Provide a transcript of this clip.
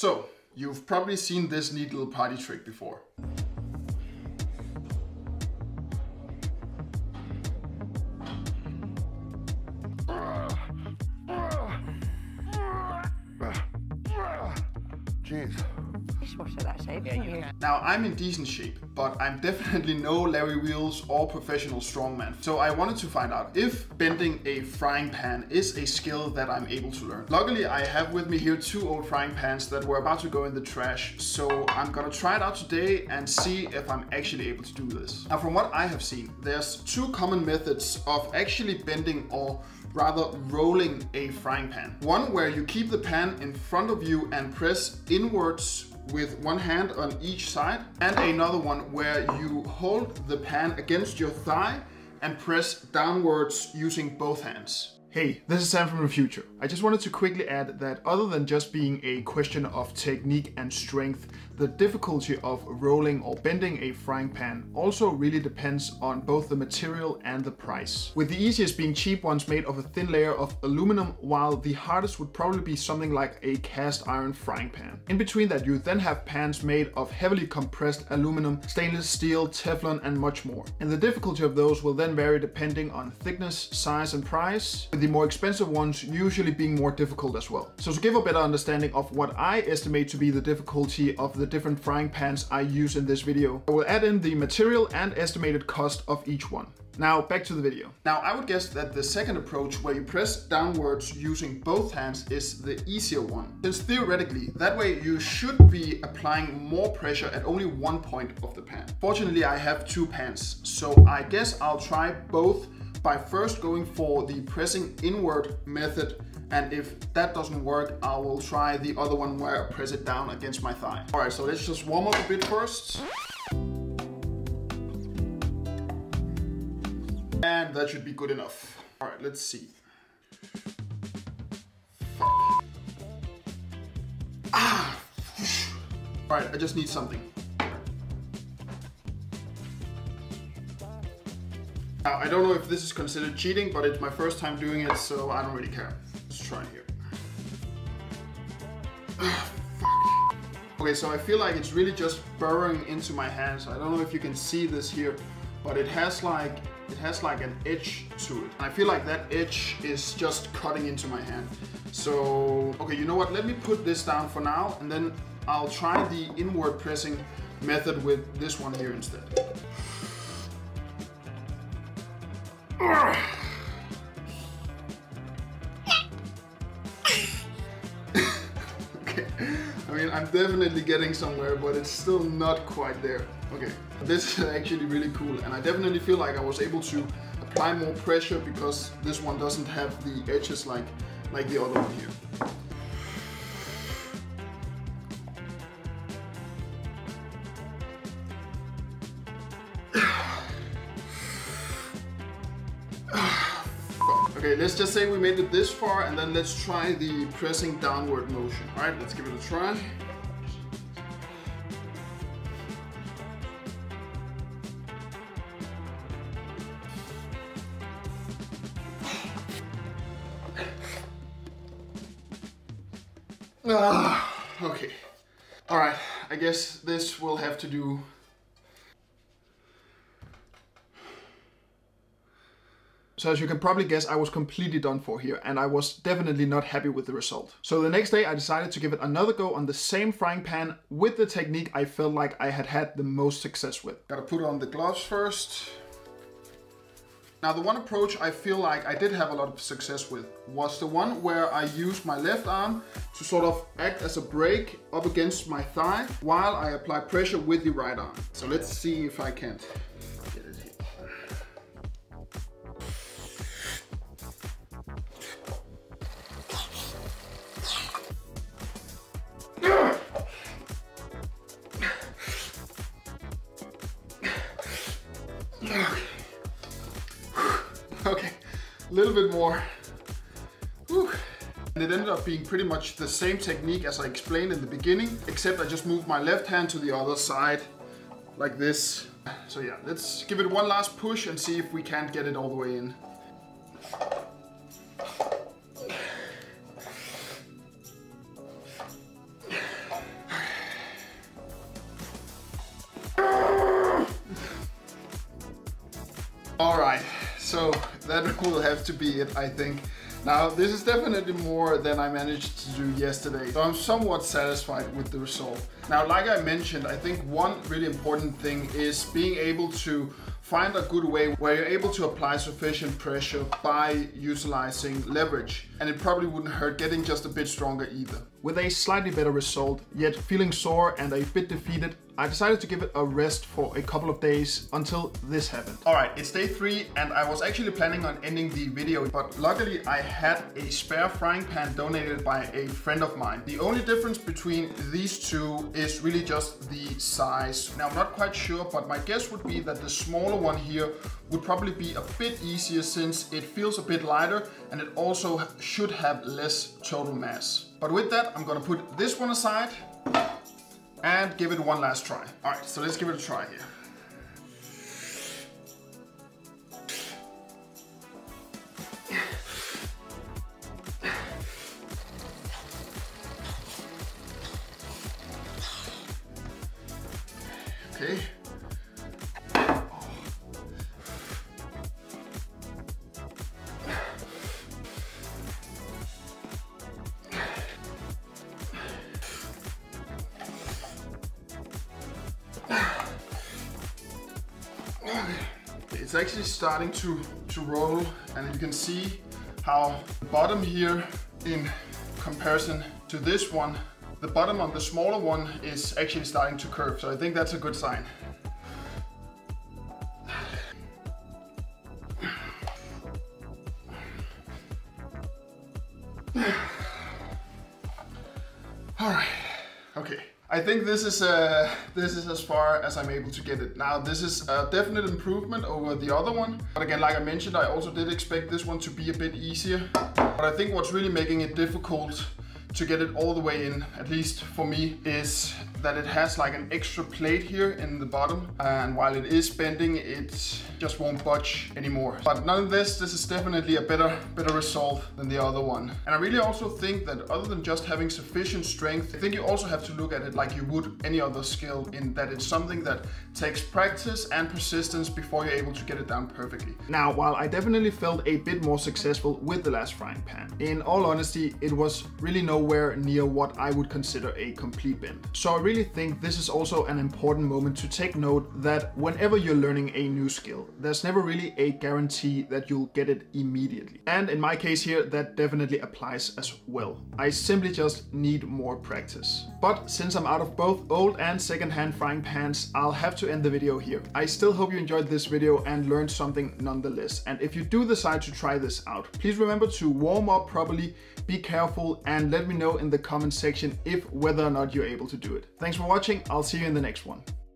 So, you've probably seen this neat little party trick before. Jeez. Dishwasher that shape. Yeah, you can. Now, I'm in decent shape, but I'm definitely no Larry Wheels or professional strongman. So I wanted to find out if bending a frying pan is a skill that I'm able to learn. Luckily, I have with me here two old frying pans that were about to go in the trash. So I'm gonna try it out today and see if I'm actually able to do this. Now, from what I have seen, there's two common methods of actually bending or rather rolling a frying pan. One where you keep the pan in front of you and press inwards with one hand on each side, and another one where you hold the pan against your thigh and press downwards using both hands. Hey, this is Sam from the future. I just wanted to quickly add that other than just being a question of technique and strength, the difficulty of rolling or bending a frying pan also really depends on both the material and the price. With the easiest being cheap ones made of a thin layer of aluminum, while the hardest would probably be something like a cast iron frying pan. In between that, you then have pans made of heavily compressed aluminum, stainless steel, Teflon, and much more. And the difficulty of those will then vary depending on thickness, size, and price, the more expensive ones usually being more difficult as well. So to give a better understanding of what I estimate to be the difficulty of the different frying pans I use in this video, I will add in the material and estimated cost of each one. Now back to the video. Now I would guess that the second approach, where you press downwards using both hands, is the easier one. Since theoretically, that way you should be applying more pressure at only one point of the pan. Fortunately, I have two pans, so I guess I'll try both by first going for the pressing inward method, and if that doesn't work, I will try the other one where I press it down against my thigh. All right, so let's just warm up a bit first. And that should be good enough. All right, let's see. Ah! All right, I just need something. Now, I don't know if this is considered cheating, but it's my first time doing it, so I don't really care. Let's try it here. Okay, so I feel like it's really just burrowing into my hands. I don't know if you can see this here, but it has like an edge to it. And I feel like that edge is just cutting into my hand. So, okay, you know what? Let me put this down for now, and then I'll try the inward pressing method with this one here instead. Okay, I mean, I'm definitely getting somewhere, but it's still not quite there. Okay, this is actually really cool, and I definitely feel like I was able to apply more pressure because this one doesn't have the edges like the other one here. Okay, let's just say we made it this far, and then let's try the pressing downward motion. All right, let's give it a try. Okay. All right, I guess this will have to do. So as you can probably guess, I was completely done for here, and I was definitely not happy with the result. So the next day I decided to give it another go on the same frying pan with the technique I felt like I had the most success with. Gotta put on the gloves first. Now the one approach I feel like I did have a lot of success with was the one where I used my left arm to sort of act as a brake up against my thigh while I apply pressure with the right arm. So let's see if I can't. Okay, a little bit more. Whew. And it ended up being pretty much the same technique as I explained in the beginning, except I just moved my left hand to the other side like this. So yeah, let's give it one last push and see if we can't get it all the way in. cool it has to be it, I think. Now, this is definitely more than I managed to do yesterday, so I'm somewhat satisfied with the result. Now, like I mentioned, I think one really important thing is being able to find a good way where you're able to apply sufficient pressure by utilizing leverage. And it probably wouldn't hurt getting just a bit stronger either. With a slightly better result, yet feeling sore and a bit defeated, I decided to give it a rest for a couple of days until this happened. All right, it's day 3 and I was actually planning on ending the video, but luckily I had a spare frying pan donated by a friend of mine. The only difference between these two is really just the size. Now, I'm not quite sure, but my guess would be that the smaller one here would probably be a bit easier since it feels a bit lighter and it also should have less total mass. But with that, I'm gonna put this one aside and give it one last try. All right, so let's give it a try here. Okay. It's actually starting to roll, and you can see how the bottom here in comparison to this one, the bottom on the smaller one is actually starting to curve. So I think that's a good sign. All right, okay. I think this is as far as I'm able to get it. Now, this is a definite improvement over the other one. But again, like I mentioned, I also did expect this one to be a bit easier. But I think what's really making it difficult to get it all the way in, at least for me, is that it has like an extra plate here in the bottom. And while it is bending, it just won't budge anymore. But nonetheless, this is definitely a better result than the other one. And I really also think that other than just having sufficient strength, I think you also have to look at it like you would any other skill, in that it's something that takes practice and persistence before you're able to get it down perfectly. Now, while I definitely felt a bit more successful with the last frying pan, in all honesty, it was really nowhere near what I would consider a complete bend. So I really think this is also an important moment to take note that whenever you're learning a new skill, there's never really a guarantee that you'll get it immediately. And in my case here, that definitely applies as well. I simply just need more practice. But since I'm out of both old and secondhand frying pans, I'll have to end the video here. I still hope you enjoyed this video and learned something nonetheless. And if you do decide to try this out, please remember to warm up properly, be careful, and let me know in the comment section if whether or not you're able to do it. Thanks for watching. I'll see you in the next one.